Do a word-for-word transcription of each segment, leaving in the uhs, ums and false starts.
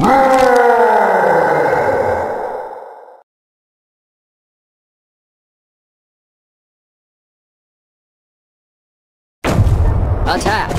Attack! Attack!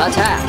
Attack!